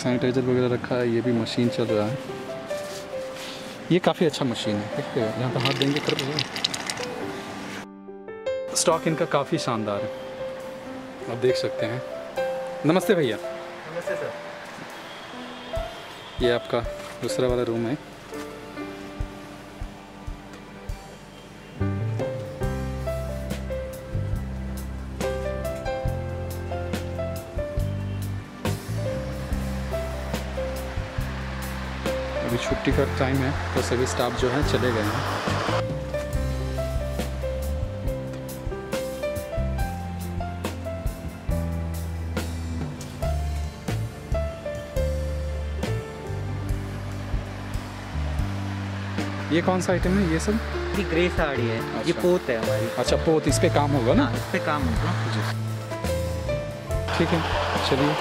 Sanitiser वगैरह रखा है, ये भी मशीन चल रहा है। ये काफ़ी अच्छा मशीन है, देखते हैं यहाँ पर हाथ देंगे कर। स्टॉक इनका काफ़ी शानदार है, आप देख सकते हैं। नमस्ते भैया। नमस्ते सर। ये आपका दूसरा वाला रूम है। छुट्टी का टाइम है तो सभी स्टाफ जो है चले गए हैं। ये कौन सा आइटम है? ये सब ये ग्रे साड़ी है। अच्छा। ये पोत है हमारी। अच्छा पोत, इस पे काम होगा ना? इस पे काम होगा। ठीक है चलिए।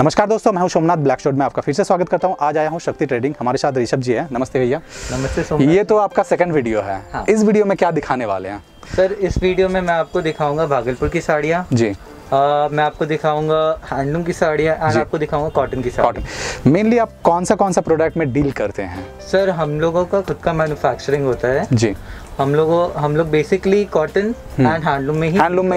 नमस्कार दोस्तों, मैं हूं सोमनाथ ब्लैक शो में आपका फिर से स्वागत करता हूं। आज आया हूं शक्ति ट्रेडिंग, हमारे साथ ऋषभ जी हैं। नमस्ते भैया। नमस्ते सोमनाथ। ये तो आपका सेकंड वीडियो है। हाँ। इस वीडियो में क्या दिखाने वाले हैं? सर इस वीडियो में मैं आपको दिखाऊंगा भागलपुर की साड़ियाँ जी, मैं आपको दिखाऊंगा हैंडलूम की साड़ियाँ, आपको दिखाऊंगा कॉटन की साड़ी। मेनली आप कौन सा प्रोडक्ट में डील करते हैं? सर हम लोगों का खुद का मैन्युफैक्चरिंग होता है जी। हम लोग बेसिकली कॉटन एंड हैंडलूम में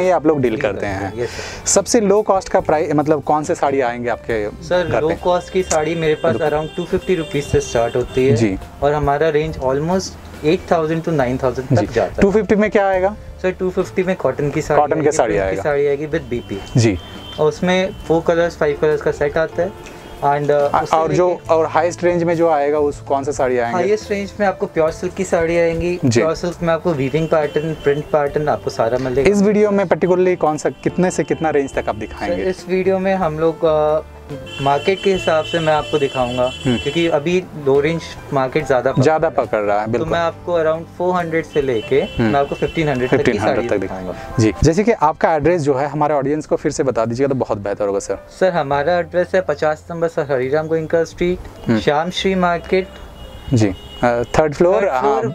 ही आप लोग डील करते हैं। सबसे लो कॉस्ट का प्राइस मतलब कौन से साड़ी आएंगे आपके? सर लो कॉस्ट की साड़ी मेरे पास अराउंड 250 रुपीज से स्टार्ट होती है जी, और हमारा रेंज ऑलमोस्ट 8000 to 9000 तक जाता है। 250 में क्या आएगा? सर 250 में कॉटन की साड़ी आएगी विद बीपी जी, और उसमें 4 कलर्स 5 कलर्स का सेट आता है। और जो हाईएस्ट रेंज में जो आएगा उस कौन सा साड़ी आएंगे? हाईएस्ट रेंज में आपको प्योर सिल्क की साड़ी आएंगी। प्योर सिल्क में आपको वीविंग पैटर्न, प्रिंट पैटर्न आपको सारा मिलेगा। इस वीडियो में पर्टिकुलरली कौन सा कितने से कितना रेंज तक आप दिखाएंगे? इस वीडियो में हम लोग मार्केट के हिसाब से मैं आपको दिखाऊंगा, क्योंकि अभी लो रेंज मार्केट ज्यादा पकड़ रहा है, तो मैं आपको अराउंड 400 से लेके मैं आपको 1500 तक दिखाऊंगा जी। जैसे कि आपका एड्रेस जो है हमारे ऑडियंस को फिर से बता दीजिएगा तो बहुत बेहतर होगा सर। सर हमारा एड्रेस है 50 number sir Hariram Goenka street, Shyam Shri market जी, 3rd फ्लोर,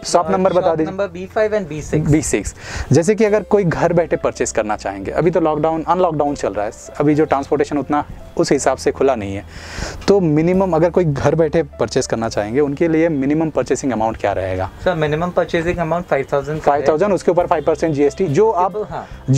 शॉप नंबर बता दीजिए। B5 and B6। जैसे कि अगर कोई घर बैठे परचेस करना चाहेंगे, अभी तो लॉकडाउन अनलॉकडाउन चल रहा है, अभी जो ट्रांसपोर्टेशन उतना उस हिसाब से खुला नहीं है, तो मिनिमम अगर कोई घर बैठे परचेस करना चाहेंगे उनके लिए मिनिमम परचेसिंग अमाउंट क्या रहेगा? सर मिनिमम परचेसिंग अमाउंट 5000, उसके ऊपर 5% GST। जो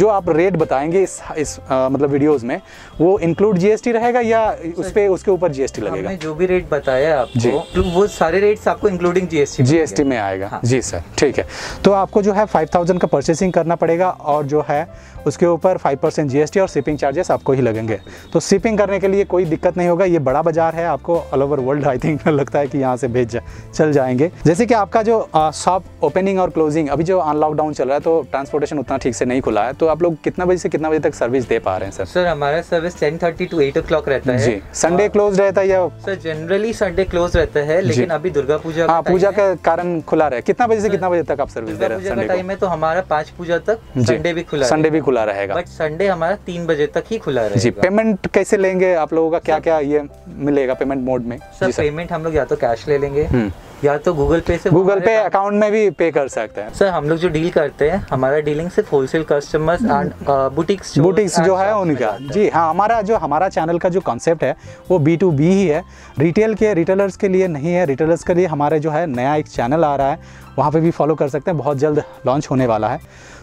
आप रेट बताएंगे इस मतलब वीडियोज में, वो इंक्लूड GST रहेगा या उसके ऊपर GST लगेगा? जो भी रेट बताया आपको वो सारे रेट्स आपको GST में आएगा। हाँ। जी सर ठीक है, तो आपको जो है 5000 का परचेसिंग करना पड़ेगा और जो है उसके ऊपर 5% GST और शिपिंग चार्जेस आपको ही लगेंगे। तो शिपिंग करने के लिए कोई दिक्कत नहीं होगा, ये बड़ा बाजार है, आपको all over world I think लगता है कि यहाँ से चल जाएंगे। जैसे कि आपका जो शॉप ओपनिंग और क्लोजिंग, अभी जो अनलॉकडाउन चल रहा है तो ट्रांसपोर्टेशन उतना ठीक से नहीं खुला है, तो आप लोग कितना बजे से कितना बजे तक सर्विस दे पा रहे हैं? सर हमारा सर्विस 10:30 to 8 o'clock रहता है जी। संडे क्लोज रहता है या? सर जनरली संडे क्लोज रहता है, लेकिन अभी दुर्गा पूजा पूजा के कारण खुला रहे। कितना बजे से कितना बजे तक आप सर्विस दे रहे हैं? संडे टाइम है तो हमारा 5 पूजा तक, संडे भी खुला रहेगा, बट संडे हमारा 3 बजे तक ही खुला रहेगा जी। पेमेंट कैसे लेंगे आप लोगों का? क्या क्या ये मिलेगा पेमेंट मोड में? सर पेमेंट हम लोग या तो कैश ले लेंगे या तो गूगल पे अकाउंट में भी पे कर सकते हैं। सर हम लोग जो डील करते हैं, हमारा डीलिंग सिर्फ होलसेल कस्टमर्स एंड बुटीक्स जो है उनका जी। हाँ, हमारा चैनल का जो कॉन्सेप्ट है वो B2B ही है, रिटेलर्स के लिए नहीं है। रिटेलर्स के लिए हमारे जो है नया एक चैनल आ रहा है, वहाँ पे भी फॉलो कर सकते हैं, बहुत जल्द लॉन्च होने वाला है।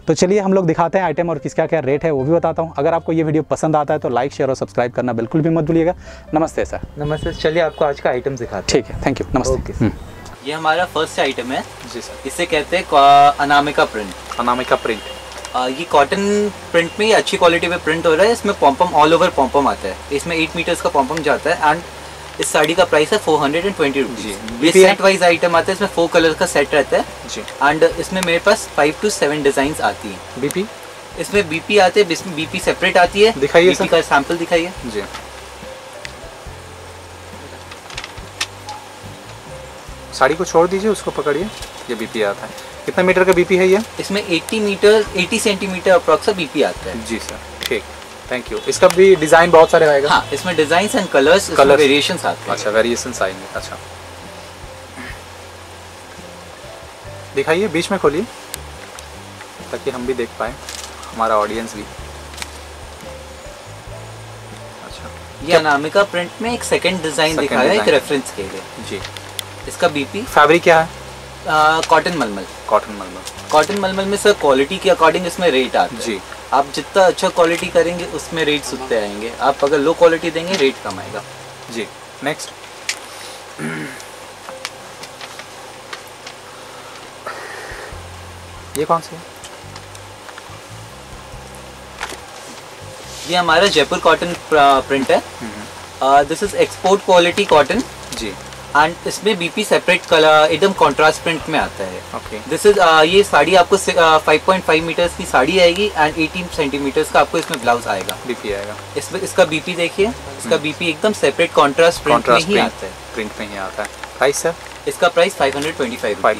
तो चलिए हम लोग दिखाते हैं आइटम और किसका क्या रेट है वो भी बताता हूँ। अगर आपको ये वीडियो पसंद आता है तो लाइक, शेयर और सब्सक्राइब करना बिल्कुल भी मत भूलिएगा। नमस्ते सर। नमस्ते। चलिए आपको आज का आइटम दिखाते हैं। ठीक है, थैंक यू। नमस्ते। ये हमारा फर्स्ट आइटम है जी सर। इसे कहते हैं अनामिका प्रिंट। अनामिका प्रिंट ये कॉटन प्रिंट में ही अच्छी क्वालिटी पे प्रिंट हो रहा है। इसमें पॉम्पम ऑल ओवर पॉम्पम आता है। इसमें 8 मीटर्स का पॉम्पम जाता है एंड इस साड़ी का प्राइस है 420 रुपीज़। ये सेट वाइज आइटम आता है। इसमें 4 कलर का सेट रहता है जी एंड इसमें मेरे पास 5 से 7 डिज़ाइन आती हैं। बीपी इसमें बीपी आते हैं। इसमें बीपी सेपरेट आती है। दिखाइए बीपी का सैम्पल दिखाइए जी। साड़ी को छोड़ दीजिए, उसको पकड़िए। ये बीपी आता है। कितना मीटर का बीपी है ये? इसमें 80 सेंटीमीटर अप्रॉक्स बीपी आता है जी सर। ठीक, थैंक यू। इसका भी डिजाइन बहुत सारे आएगा। हाँ, इसमें डिजाइन एंड कलर वेरिएशंस आते हैं। अच्छा, वेरिएशंस आएंगे। अच्छा दिखाइए, बीच में खोलिए ताकि हम भी देख पाए, हमारा ऑडियंस भी। अच्छा, ये अनामिका प्रिंट में एक सेकेंड डिजाइन दिखा रहा है, एक रेफरेंस के लिए जी। इसका बीपी फैब्रिक क्या है? कॉटन मलमल। कॉटन मलमल। कॉटन मलमल में सर क्वालिटी के अकॉर्डिंग इसमें रेट आता है जी। आप जितना अच्छा क्वालिटी करेंगे उसमें रेट्स उतने आएंगे। आप अगर लो क्वालिटी देंगे रेट कम आएगा जी। नेक्स्ट ये कौन सी है? ये हमारा जयपुर कॉटन प्रिंट है। This is export quality cotton जी एंड इसमें बीपी सेपरेट कलर एकदम कॉन्ट्रास्ट प्रिंट में आता है। ओके, दिस इज ये साड़ी आपको 5.5 मीटर्स की साड़ी आएगी एंड 18 सेंटीमीटर्स का आपको इसमें ब्लाउज आएगा। बीपी आएगा इसमें। इसका बीपी देखिए, इसका बीपी एकदम सेपरेट कॉन्ट्रास्ट प्रिंट में ही आता है। प्रिंट में ही आता है। Price sir? इसका प्राइस 525।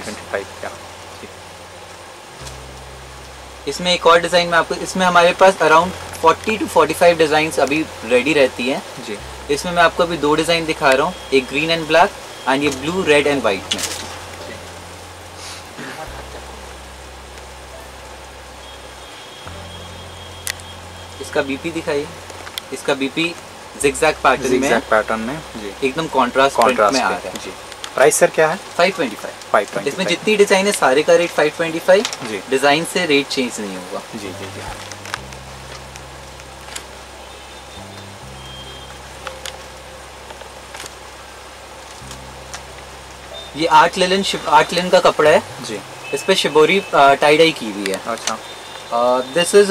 इसमें एक और डिज़ाइन में आपको, इसमें हमारे पास अराउंड 40 से 45 डिज़ाइन अभी रेडी रहती हैं जी। इसमें मैं आपको अभी 2 डिज़ाइन दिखा रहा हूँ, एक ग्रीन एंड ब्लैक एंड ये ब्लू रेड एंड वाइट में। इसका बीपी दिखाइए। इसका बीपी जिगजैग पैटर्न में एकदम कॉन्ट्रास्ट में आ रहा है जी। प्राइस सर क्या है? 525। इसमें जितनी डिजाइन है सारे का रेट 525 जी। डिजाइन से रेट चेंज नहीं होगा जी। जी जी। ये आर्ट लेलन का कपड़ा है जी। इस पे शिबोरी टाइडाई की हुई है। अच्छा, दिस इज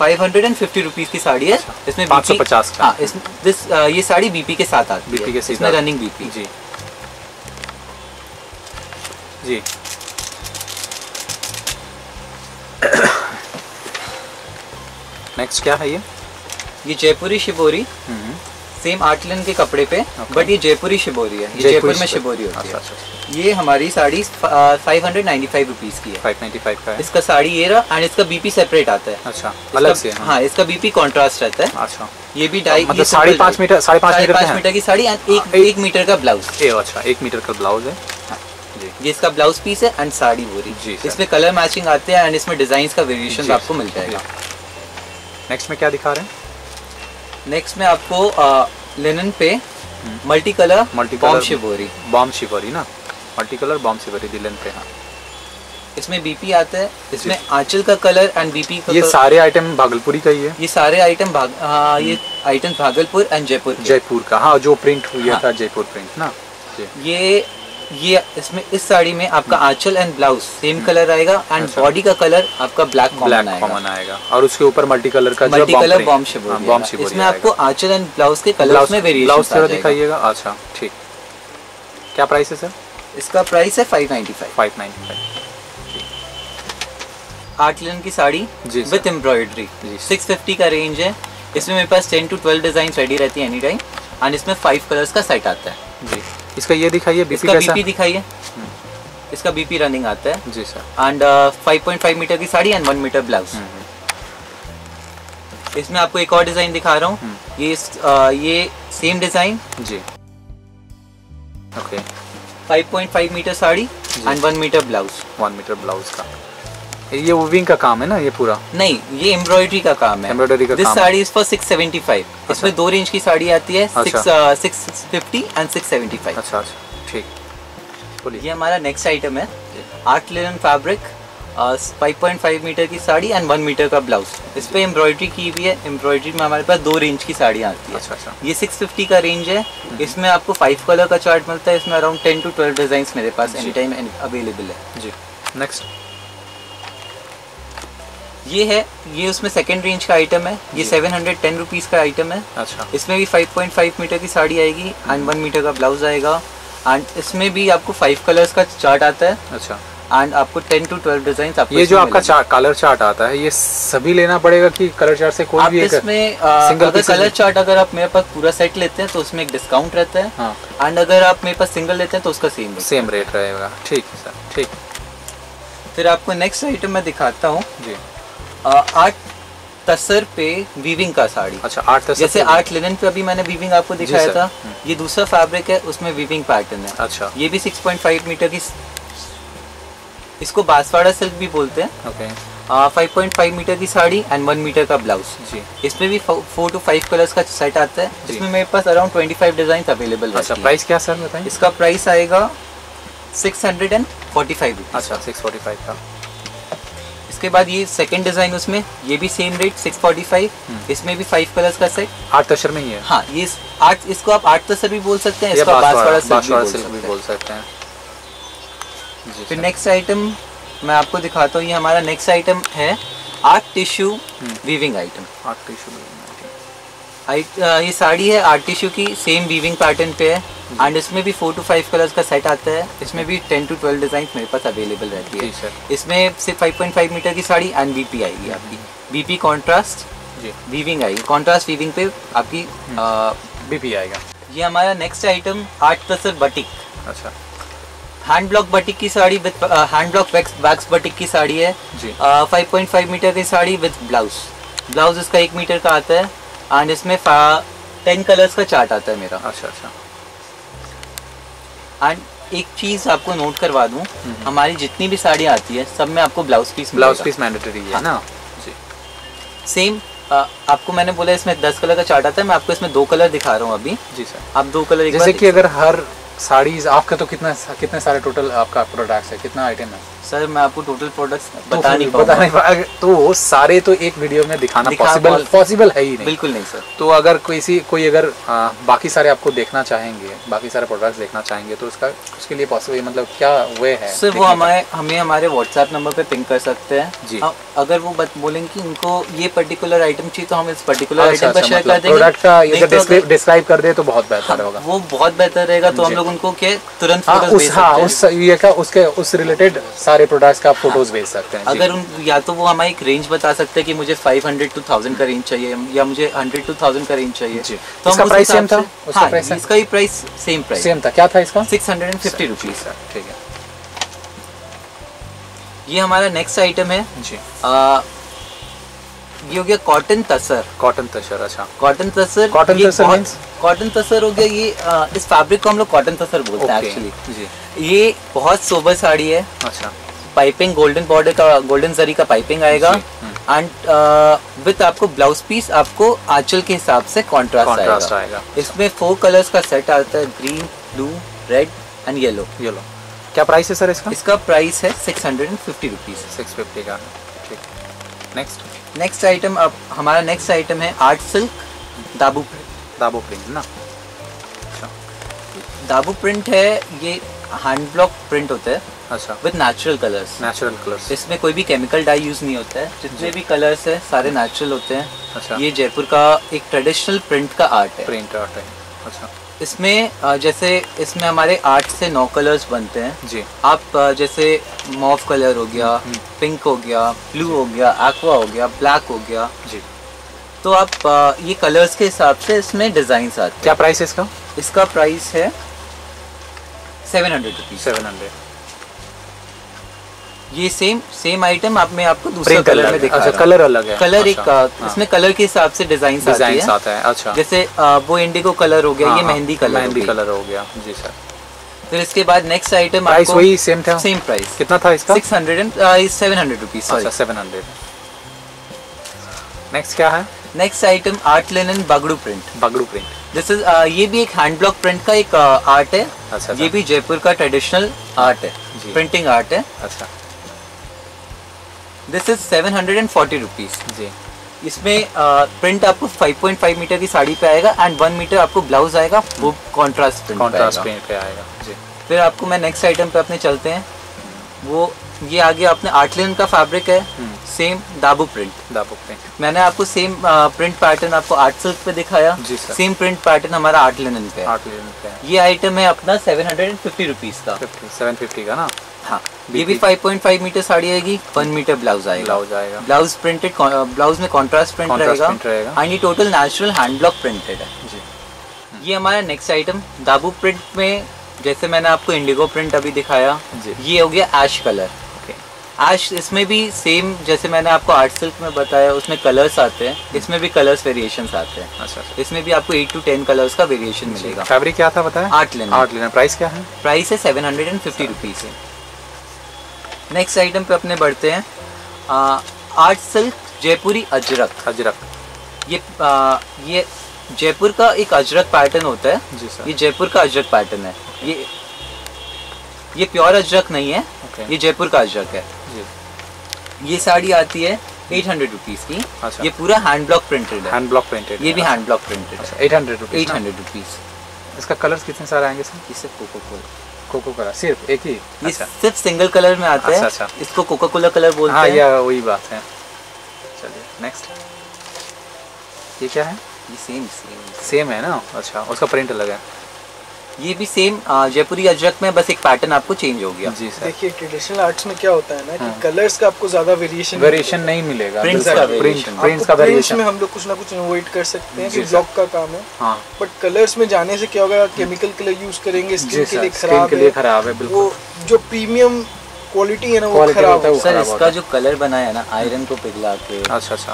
550 रुपीज की साड़ी है। इसमें 550। हाँ, ये साड़ी बीपी के साथ आती है। इसमें रनिंग बीपी जी जी। नेक्स्ट क्या है? ये जयपुरी शिबोरी, सेम आर्टलन के कपड़े पे। बट ये जयपुरी शिबोरी है। ये जयपुर में शिबोरी होती है। अच्छा। ये हमारी साड़ी 595 रुपीज की है। 595 का है। इसका साड़ी ये रहा एंड इसका बीपी सेपरेट आता है। अच्छा, अलग से। हाँ, इसका बीपी कॉन्ट्रास्ट रहता है। अच्छा, ये भी डाई मतलब 5.5 मीटर की साड़ी एंड 1 मीटर का ब्लाउज। अच्छा, 1 मीटर का ब्लाउज है ये। इसका ब्लाउज पीस है एंड साड़ी बोरी जी। इसमें कलर मैचिंग आते हैं एंड इसमें डिजाइन्स का वेरिएशन आपको मिल जाएगा। नेक्स्ट में क्या दिखा रहे हैं? नेक्स्ट में आपको लिनन पे मल्टी कलर बॉम्ब शिबोरी ना, multi colour bomb shibori linen पे। हाँ, इसमें बीपी आता है। इसमें आंचल का कलर एंड बीपी। ये सारे आइटम भागलपुरी का ही है। ये सारे आइटम भागलपुर एंड जयपुर का। हाँ, जो प्रिंट हुआ था जयपुर प्रिंट ना ये इसमें। इस साड़ी में आपका आंचल एंड ब्लाउज सेम कलर आएगा एंड बॉडी का कलर आपका ब्लैक कॉमन आएगा और उसके ऊपर मल्टी कलर का बॉम्ब शिबोरी। इसमें आपको आंचल एंड ब्लाउज के कलर्स में वेरिएशंस दिखाइएगा। अच्छा ठीक, क्या प्राइस है सर? इसका प्राइस है 595। आर्ट लिनन की साड़ी विद एम्ब्रॉयडरी 650 का रेंज है। इसमें मेरे पास 10 से 12 डिजाइन रेडी रहती है एनी टाइम एंड इसमें 5 कलर्स का सेट आता है जी। इसका ये दिखाइए बीपी कैसा? इसका बीपी दिखाइए। इसका बीपी रनिंग आता है जी सर एंड 5.5 मीटर की साड़ी एंड 1 मीटर ब्लाउज। इसमें आपको एक और डिजाइन दिखा रहा हूँ। ये सेम डिजाइन जी। Okay, 5.5 metre sari and 1 metre blouse. 1 metre blouse का ये वीविंग का काम है ना? ये पूरा नहीं, ये एम्ब्रॉयडरी का काम है। एम्ब्रॉयडरी का काम। Sari is for 675। इसमें 2 रेंज की साड़ी आती है। अच्छा। 650 एंड 675। अच्छा ठीक, बोलिए। ये हमारा नेक्स्ट आइटम है आर्ट लिनन फैब्रिक 5.5 मीटर की साड़ी एंड 1 मीटर का ब्लाउज। इस पर एम्ब्रॉयडरी की हुई है। एम्ब्रॉयडरी में हमारे पास दो रेंज की साड़ियाँ आती है। अच्छा अच्छा। ये 650 का रेंज है। इसमें आपको 5 कलर का चार्ट मिलता है। इसमें अराउंड 10 to 12 डिजाइन मेरे पास एनी टाइम अवेलेबल है। जी नेक्स्ट ये है, ये उसमें सेकंड रेंज का आइटम है। ये 710 रुपीज़ का आइटम है। अच्छा। इसमें भी 5.5 मीटर की साड़ी आएगी एंड 1 मीटर का ब्लाउज आएगा एंड इसमें भी आपको 5 कलर्स का चार्ट आता है। अच्छा। एंड आपको 10 टू 12 डिजाइन आपको। ये जो आपका कलर चार्ट आता है ये सभी लेना पड़ेगा कि कलर चार्ट से कोई भी एक इसमें अगर कलर चार्ट अगर आप मेरे पास पूरा सेट लेते हैं तो उसमें एक डिस्काउंट रहता है। हाँ। एंड अगर आप मेरे पास सिंगल लेते हैं तो उसका सेम रेट रहेगा। ठीक है सर, ठीक। फिर आपको नेक्स्ट आइटम मैं दिखाता हूँ। जी आर्ट तसर पे वीविंग का साड़ी। अच्छा, आर्ट जैसे आर्ट लिनन पे अभी मैंने वीविंग आपको दिखाया था। ये दूसरा फैब्रिक है, उसमें वीविंग पैटर्न है। अच्छा। ये भी 6.5 मीटर की, इसको बांसवाड़ा सिल्क भी बोलते हैं। ओके। 5.5 मीटर की साड़ी एंड 1 मीटर का ब्लाउज। जी। इसमें भी 4 to 5 कलर्स का सेट आता है। इसमें मेरे पास अराउंड 25 डिजाइन अवेलेबल है। अच्छा, प्राइस क्या सर बताएं? इसका प्राइस आएगा 645। अच्छा, 645 का। इसके बाद ये सेकंड डिजाइन, उसमें ये भी सेम रेट 645। इसमें भी 5 कलर्स का सेट आर्ट तसर में ही है। हाँ, ये आर्ट, इसको आप आर्ट तसर भी बोल सकते हैं, इसको बांसवाड़ा सिल्क भी बोल सकते हैं। फिर नेक्स्ट आइटम मैं आपको दिखाता हूँ। ये हमारा नेक्स्ट आइटम है art tissue weaving item. Art tissue weaving item, ये साड़ी है आर्ट टिश्यू की, सेम वीविंग पैटर्न पे है एंड इसमें भी 4 to 5 कलर्स का सेट आता है। इसमें भी 10 to 12 डिजाइन मेरे पास अवेलेबल रहती है। सर, इसमें से 5.5 मीटर की साड़ी एंड बीपी आएगी आपकी। बीपी कॉन्ट्रास्ट वीविंग आएगी, कॉन्ट्रास्ट वीविंग पे आपकी बीपी आएगा। ये हमारा next item art tussar batik. अच्छा, हैंड ब्लॉक बटिक की sari with hand block wax batik की साड़ी है। 5.5 मीटर की साड़ी विद ब्लाउज इसका 1 मीटर का आता है एंड इसमें 10 कलर्स का चार्ट आता है मेरा। अच्छा अच्छा। एंड एक चीज आपको नोट करवा दूं, हमारी जितनी भी साड़ियाँ आती है सब में आपको ब्लाउज पीस मैंडेटरी है ना। जी। सेम आपको मैंने बोला इसमें 10 कलर का चार्ट आता है। मैं आपको इसमें 2 कलर दिखा रहा हूँ अभी। जी सर। आप 2 कलर, जैसे कि अगर हर साड़ीज आपका तो कितने सारे टोटल आपका प्रोडक्ट्स है, कितना आइटम है सर? मैं आपको टोटल प्रोडक्ट्स बता नहीं पाऊंगा तो सारे तो एक वीडियो में दिखाना पॉसिबल है ही नहीं, बिल्कुल नहीं सर। तो अगर कोई अगर बाकी सारे आपको देखना चाहेंगे, बाकी सारे प्रोडक्ट्स देखना चाहेंगे तो उसके लिए पॉसिबल मतलब क्या वे है सर? वो हमें हमारे व्हाट्सएप नंबर पे पिंग कर सकते हैं। जी। अगर वो बोलेंगे कि इनको ये पर्टिकुलर आइटम चाहिए तो हम इस पर्टिकुलर आइटम पर शेयर कर देंगे। प्रोडक्ट का डिस्क्राइब कर दे तो बहुत बेहतर होगा, वो बहुत बेहतर रहेगा। तो हम लोग उनको के तुरंत उस रिलेटेड सारे प्रोडक्ट्स का आप फोटोज भेज सकते हैं। अगर या तो वो हमें एक रेंज बता सकते हैं कि मुझे 500 to 1000 का रेंज चाहिए या मुझे 100 to 1000 का रेंज चाहिए। तो इसका प्राइस सेम था? हाँ, इसका ही प्राइस सेम था। क्या था इसका? 650 रुपीज़। ठीक है। ये हमारा नेक्स्ट आइटम है। जी। ये हो गया कॉटन तसर। कॉटन तसर। अच्छा, कॉटन तसर हो गया। ये इस फैब्रिक को हम लोग कॉटन तसर बोलते हैं एक्चुअली। ये बहुत सोबर साड़ी है। अच्छा। पाइपिंग गोल्डन बॉर्डर का, गोल्डन जरी का पाइपिंग आएगा एंड विद आपको ब्लाउज पीस आपको आंचल के हिसाब से कॉन्ट्रास्ट आएगा। इसमें 4 कलर्स का सेट आता है, green, blue, red and yellow. क्या प्राइस है सर इसका? इसका प्राइस है 650 रुपीज़, 650 का। ठीक। नेक्स्ट आइटम, अब हमारा नेक्स्ट आइटम है आर्ट सिल्क दाबू प्रिंट ना। अच्छा। दाबू प्रिंट है, ये हैंड ब्लॉक प्रिंट होता है। अच्छा। With natural colours. इसमें कोई भी केमिकल डाई यूज नहीं होता है। जितने भी कलर्स है सारे नेचुरल होते हैं। अच्छा। ये जयपुर का एक ट्रेडिशनल प्रिंट का आर्ट है। अच्छा। इसमें जैसे इसमें हमारे 8 से 9 कलर्स बनते हैं। जी। आप जैसे मॉव कलर हो गया, पिंक हो गया, ब्लू हो गया, एक्वा हो गया, ब्लैक हो गया। जी। तो आप ये कलर्स के हिसाब से इसमें डिजाइन आते हैं। क्या प्राइस है इसका? इसका प्राइस है 700 रुपीज़। 700। ये सेम आइटम आपको दूसरे कलर में दिखा। अच्छा, कलर अलग है। कलर एक, इसमें कलर के हिसाब से डिजाइन आता है। अच्छा। जैसे वो इंडिगो कलर हो गया, ये मेहंदी कलर हो गया। जी सर। फिर इसके बाद नेक्स्ट आइटम आपको वही सेम था। सेम प्राइस कितना था इसका? 700 रुपीज़। अच्छा, 700। नेक्स्ट क्या है? Next item art linen Bagru print. This is, ये भी एक हैंड ब्लॉक प्रिंट का एक आर्ट है। अच्छा। ये भी जयपुर का ट्रेडिशनल आर्ट है, प्रिंटिंग आर्ट है। अच्छा। दिस इज 740 रुपीज़ जी। इसमें प्रिंट आपको 5.5 मीटर की साड़ी पे आएगा एंड 1 मीटर आपको ब्लाउज आएगा, वो कॉन्ट्रास्ट प्रिंट पे आएगा जी। फिर आपको मैं नेक्स्ट आइटम पे अपने चलते हैं, वो ये आगे आपने आर्टलिन का फैब्रिक है, सेम दाबू प्रिंट। मैंने आपको सेम प्रिंट पैटर्न आपको आर्ट सिल्क पे दिखाया, सेम प्रिंट पैटर्न हमारा आर्टलिन पे है। ये आइटम है अपना 750 रुपीज़ का, 750 का ना। हाँ, ये भी 5.5 मीटर साड़ी आएगी, 1 मीटर ब्लाउज आएगा। ब्लाउज प्रिंटेड, ब्लाउज में कॉन्ट्रास्ट प्रिंट रहेगा एंड ये total natural hand block printed है जी। ये हमारा नेक्स्ट आइटम दाबू प्रिंट में, जैसे मैंने आपको इंडिगो प्रिंट अभी दिखाया, ये हो गया ऐश कलर। ऐश, इसमें भी सेम जैसे मैंने आपको आर्ट सिल्क में बताया, उसमें कलर्स आते हैं, इसमें भी कलर्स वेरिएशंस आते हैं। अच्छा, इसमें भी आपको 8 to 10 कलर्स का वेरिएशन मिलेगा। फैब्रिक क्या था बताया? आर्ट लेना। प्राइस क्या है? प्राइस है 750 रुपीज़। नेक्स्ट आइटम पे अपने बढ़ते हैं, आर्ट सिल्क जयपुरी अजरक। ये जयपुर का एक अजरक पैटर्न होता है जी सर। ये जयपुर का अजरक पैटर्न है, ये प्योर अजरक नहीं है, ये जयपुर का अजरक है जी। ये साड़ी आती है 800 रुपीज़ की। अच्छा। ये पूरा हैंड ब्लॉक प्रिंटेड है। ये भी हैंड ब्लॉक प्रिंटेड है। 800 रुपीज़। इसका कलर्स कितने सारे आएंगे सर? इससे कोको कलर सिर्फ एक ही, सिर्फ सिंगल कलर में आता है, इसको कोको कोला कलर बोलते हैं। वही बात है। चलिए नेक्स्ट, ये क्या है? ये सेम है ना। अच्छा, उसका प्रिंट अलग है। ये भी सेम जयपुरी अजरक में, बस एक पैटर्न आपको चेंज हो गया जी सर। देखिए ट्रेडिशनल आर्ट्स में क्या होता है ना कि कलर्स का आपको ज्यादा वेरिएशन नहीं मिलेगा, प्रिंट्स का वेरिएशन में हम लोग कुछ ना कुछ इनोवेट कर सकते हैं, ब्लॉक का काम है। हाँ, बट कलर्स में जाने से क्या होगा, केमिकल कलर यूज करेंगे, स्किन के लिए खराब है, वो जो प्रीमियम क्वालिटी है ना वो खराब है सर। इसका जो कलर बनाया है ना, आयरन को पिघला के अच्छा वो सब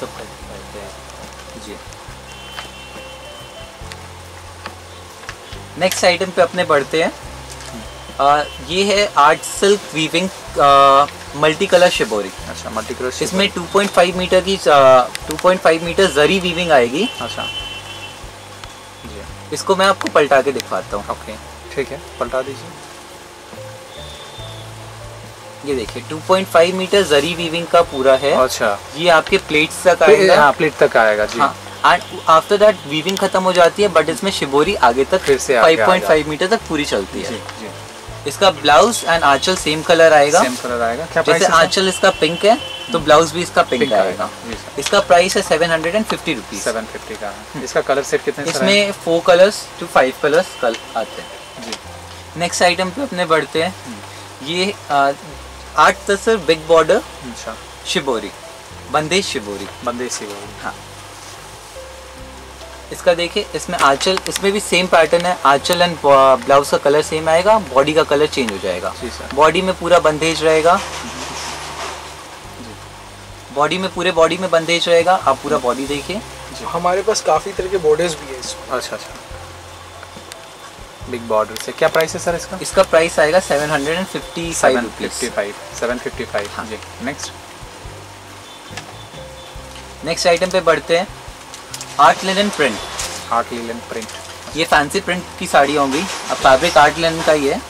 करते हैं जी। नेक्स्ट आइटम पे अपने बढ़ते हैं, ये है art silk weaving multi colour shibori. अच्छा, मल्टी कलर। इसमें 2.5 मीटर की 2.5 मीटर जरी वीविंग आएगी। अच्छा जी, इसको मैं आपको पलटा के दिखाता हूँ। ओके ठीक है, पलटा दीजिए। ये देखिए 2.5 मीटर जरी वीविंग का पूरा है। अच्छा, ये आपके प्लेट्स तक आएगा। हाँ, प्लेट तक आएगा जी। हाँ, आफ्टर दैट वीविंग खत्म हो जाती है, बट इसमें शिबोरी आगे तक फिर से 5.5 मीटर तक पूरी चलती है जी। इसका ब्लाउज एंड आंचल सेम कलर आएगा। क्या प्राइस है? आंचल इसका पिंक है तो ब्लाउज भी इसका पिंक आएगा। इसका प्राइस है 750 रुपीज़। 750 का है। इसका कलर सेट कितने? इसमें 4 to 5 कलर्स आते हैं जी। नेक्स्ट आइटम पे अपने बढ़ते हैं, ये art tussar big border shibori, bandhej shibori. हाँ, इसका देखिए, इसमें आंचल, इसमें भी सेम पैटर्न है, आंचल एंड ब्लाउज का कलर सेम आएगा, बॉडी का कलर चेंज हो जाएगा। बॉडी में पूरा बंदेज रहेगा, पूरे बॉडी में बंदेज रहेगा। आप पूरा बॉडी देखिए। हमारे पास काफी तरह के बॉर्डर्स भी है इसमें। अच्छा, बिग बॉर्डर से। क्या प्राइस है सर इसका? इसका प्राइस आएगा 755 जी। नेक्स्ट आइटम पे बढ़ते हैं, आर्ट लिनन प्रिंट। ये फैंसी प्रिंट की साड़ी होंगी। अब फैब्रिक आर्ट लिनन का ही है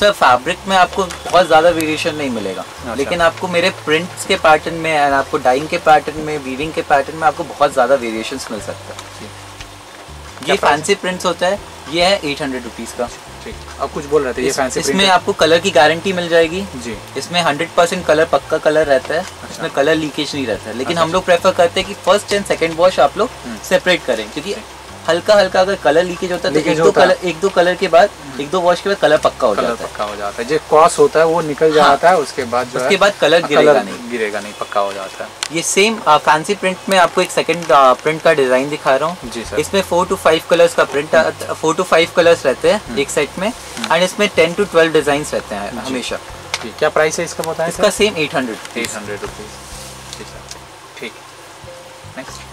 सर। फैब्रिक में आपको बहुत ज़्यादा वेरिएशन नहीं मिलेगा। अच्छा। लेकिन आपको मेरे प्रिंट्स के पैटर्न में एंड आपको डाइंग के पैटर्न में, वीविंग के पैटर्न में आपको बहुत ज़्यादा वेरिएशन मिल सकता है। ये फैंसी प्रिंट्स होता है। ये है 800 रुपीज़ का। अब कुछ बोल रहे थे, ये फैंसी इसमें आपको कलर की गारंटी मिल जाएगी जी। इसमें 100% कलर, पक्का कलर रहता है। अच्छा। इसमें कलर लीकेज नहीं रहता है। लेकिन हम लोग प्रेफर करते हैं कि फर्स्ट एंड सेकंड वॉश आप लोग सेपरेट करें, क्योंकि हल्का अगर कलर लीकेज होता है तो एक दो वॉश के बाद कलर पक्का हो जाता है। जो क्रॉस होता है वो निकल जाता है, उसके बाद कलर गिरेगा नहीं, पक्का हो जाता है। ये सेम फैंसी प्रिंट में आपको एक सेकंड प्रिंट का डिजाइन दिखा रहा हूँ जी सर। इसमें 4 to 5 कलर्स का प्रिंट, 4 to 5 कलर्स रहते हैं एक सेट में, एंड इसमें 10 to 12 डिजाइन रहते हैं हमेशा। क्या प्राइस है इसका बताएं? इसका सेम 800 रुपीज़। ठीक,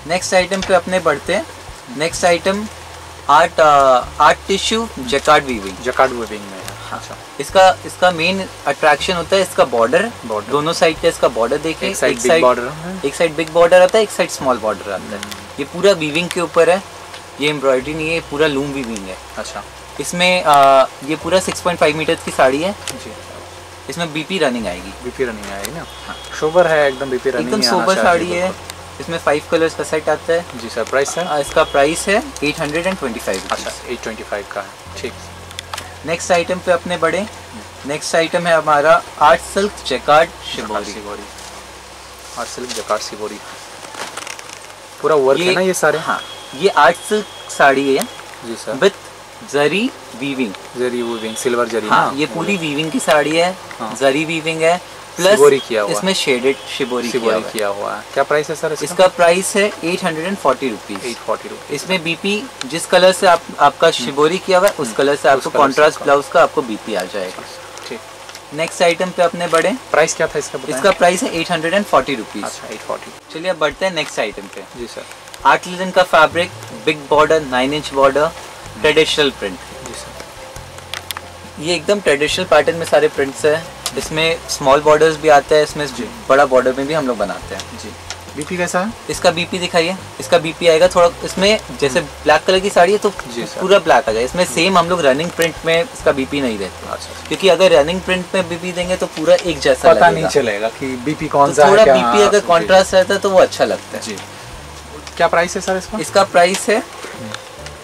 नेक्स्ट आइटम पे अपने बढ़ते हैं। Next item art tissue jacquard weaving में। अच्छा। इसका मेन अट्रैक्शन होता है इसका बॉर्डर। दोनों साइड पे इसका बॉर्डर देखिए, एक साइड बिग बॉर्डर आता है, एक साइड स्मॉल बॉर्डर आता है। ये पूरा वीविंग के ऊपर है, ये एम्ब्रॉयडरी नहीं है, पूरा लूम वीविंग है। अच्छा, इसमें ये पूरा 6.5 मीटर की साड़ी है। इसमें बीपी रनिंग आएगी, ना। हाँ। शोबर है एकदम, बीपी रनिंग एकदम सोबर साड़ी है। इसमें 5 कलर्स का सेट आता है जी सर। प्राइस है इसका, प्राइस है 825। अच्छा 825 का है, ठीक। नेक्स्ट आइटम पे अपने बड़े, नेक्स्ट आइटम है हमारा art silk jacquard shibori. Art silk jacquard shibori पूरा वर्क है ना ये सारे। हाँ, ये आर्ट सिल्क साड़ी है जी sir, with zari weaving, silver zari. हाँ, ये पूरी वीविंग की साड़ी है। हाँ। जरी वीविंग है प्लस किया हुआ, इसमें शेडेड शिबोरी किया हुआ है। क्या प्राइस है सर इसका? प्राइस है 840 रुपीज। इसमें बीपी जिस कलर से आपका शिबोरी किया हुआ है उस कलर से आपको कॉन्ट्रास्ट ब्लाउज का आपको बीपी आ जाएगा। नेक्स्ट आइटम पे अपने बड़े, प्राइस क्या था इसका? इसका प्राइस है 840 रुपीज। 840। चलिए अब बढ़ते हैं नेक्स्ट आइटम पे जी सर। आर्ट लिनन का fabric, big border, 9 inch border, traditional print जी सर। ये एकदम ट्रेडिशनल पैटर्न में सारे प्रिंट्स है। इसमें स्मॉल बॉर्डर्स भी आता है, इसमें बड़ा बॉर्डर में भी हम लोग बनाते हैं जी। बीपी कैसा है इसका? बीपी दिखाइए, इसका बीपी आएगा थोड़ा। इसमें जैसे ब्लैक कलर की साड़ी है तो पूरा ब्लैक आ जाए। इसमें सेम हम लोग रनिंग प्रिंट में इसका बीपी नहीं देते। अच्छा, क्योंकि अगर रनिंग प्रिंट में बीपी देंगे तो पूरा एक जैसा पता नहीं चलेगा कि बीपी कौन सा है। थोड़ा बीपी अगर कॉन्ट्रास्ट रहता है तो वो अच्छा लगता है जी। क्या प्राइस है सर इसका? इसका प्राइस है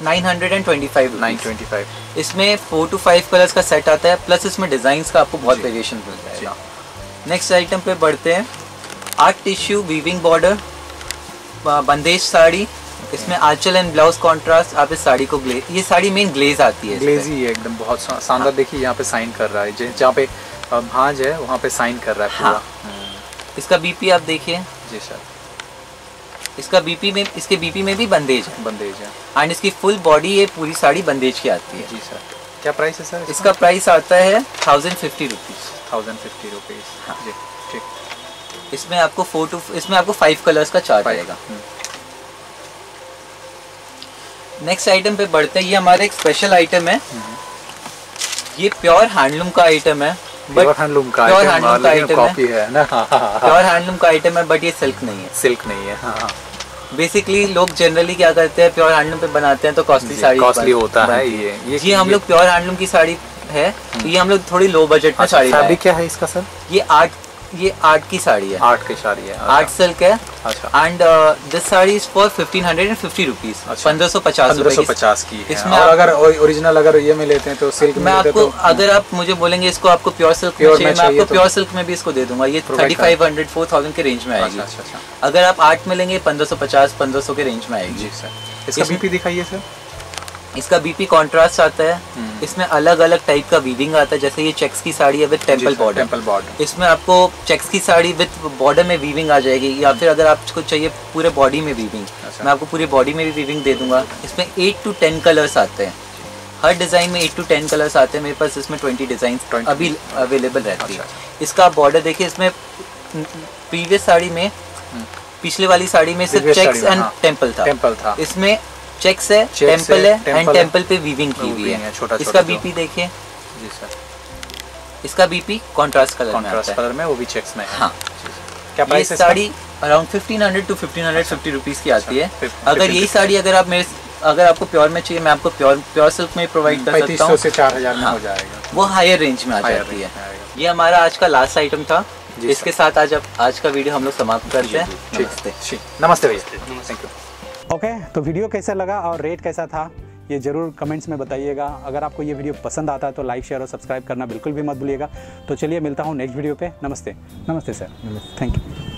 925। इसमें 4 to 5 कलर्स का सेट आता है, प्लस इसमें डिजाइन्स का आपको बहुत वेरिएशन मिल जाएगा। नेक्स्ट आइटम पे बढ़ते हैं, art tissue weaving border bandhej sari. इसमें आंचल एंड ब्लाउज कॉन्ट्रास्ट। आप इस साड़ी को ग्लेज, ये साड़ी मेन ग्लेज आती है, ग्लेजी है एकदम, बहुत शानदार। देखिए यहाँ पे साइन कर रहा है, जहाँ पे भांज है वहाँ पे साइन कर रहा है पूरा। इसका बीपी आप देखिए जी सर। इसका बीपी में, इसके बीपी में भी बंदेज है, एंड इसकी फुल बॉडी ये पूरी साड़ी बंदेज की आती है जी सर। क्या प्राइस है सर इसका? प्राइस आता है 1050 रुपीज़। 1050 रुपीज़। हाँ जी, ठीक। इसमें आपको 5 कलर्स का चार्ट आएगा। नेक्स्ट आइटम पे बढ़ते हैं। ये हमारा एक स्पेशल आइटम है, ये प्योर हैंडलूम का आइटम है, बट हैंडलूम का कॉपी है ना। प्योर हैंडलूम का आइटम है, बट ये सिल्क नहीं है, हाँ। बेसिकली लोग जनरली क्या करते हैं, प्योर हैंडलूम पे बनाते हैं तो कॉस्टली साड़ी होता है। ये हम लोग प्योर हैंडलूम की साड़ी है, ये हम लोग थोड़ी लो बजट में साड़ी। फैब्रिक क्या है इसका सर? ये आर्ट की साड़ी है, आर्ट सिल्क है। अच्छा, and this sari is for 1550 rupees. 1550 की है। इसमें अगर ओरिजिनल ये में लेते हैं तो सिल्क में आपको अगर आप मुझे बोलेंगे इसको आपको प्योर सिल्क में चाहिए, मैं आपको प्योर सिल्क में भी इसको दे दूंगा। ये 3500 4000 के रेंज में आएगी। अगर आप आर्ट में लेंगे 1550 1500 के रेंज में आएगी सर। इसका बीपी दिखाइए सर। इसका बीपी कॉन्ट्रास्ट आता है। इसमें अलग अलग टाइप का वीविंग आता है, जैसे ये चेक्स की साड़ी है विद टेम्पल बॉर्डर। इसमें आपको चेक्स की साड़ी विद बॉर्डर में वीविंग आ जाएगी, या फिर अगर आपको चाहिए पूरे बॉडी में वीविंग, मैं आपको पूरे बॉडी में भी वीविंग दे दूंगा। इसमें 8 to 10 कलर्स आते हैं, हर डिज़ाइन में 8 to 10 कलर्स आते हैं। मेरे पास इसमें 20 डिज़ाइन अभी अवेलेबल रहती है। इसका बॉर्डर देखिए, इसमें प्रीवियस साड़ी में, पिछले वाली साड़ी में सिर्फ चेक्स एंड टेम्पल था। इसमें चेक्स है, टेम्पल है, एंड टेम्पल पे वीविंग की हुई है। इसका बीपी देखिए जी सर। इसका बीपी कॉन्ट्रास्ट कलर में आता है, वो भी चेक्स में। हाँ। क्या प्राइस है? साड़ी अराउंड 1500 to 1550 रुपीज़ की आती है। अगर यही साड़ी अगर आप मेरे, अगर आपको प्योर में चाहिए, मैं आपको प्योर सिल्क में प्रोवाइड कर सकता हूँ। 3500 से 4000 में हो जाएगा, वो हायर रेंज में आ जाती है। ये हमारा आज का लास्ट आइटम था, इसके साथ आज का वीडियो हम लोग समाप्त करते हैं। नमस्ते भैया, थैंक यू। ओके, तो वीडियो कैसा लगा और रेट कैसा था ये ज़रूर कमेंट्स में बताइएगा। अगर आपको ये वीडियो पसंद आता है तो लाइक, शेयर और सब्सक्राइब करना बिल्कुल भी मत भूलिएगा। तो चलिए मिलता हूँ नेक्स्ट वीडियो पे। नमस्ते सर। Thank you.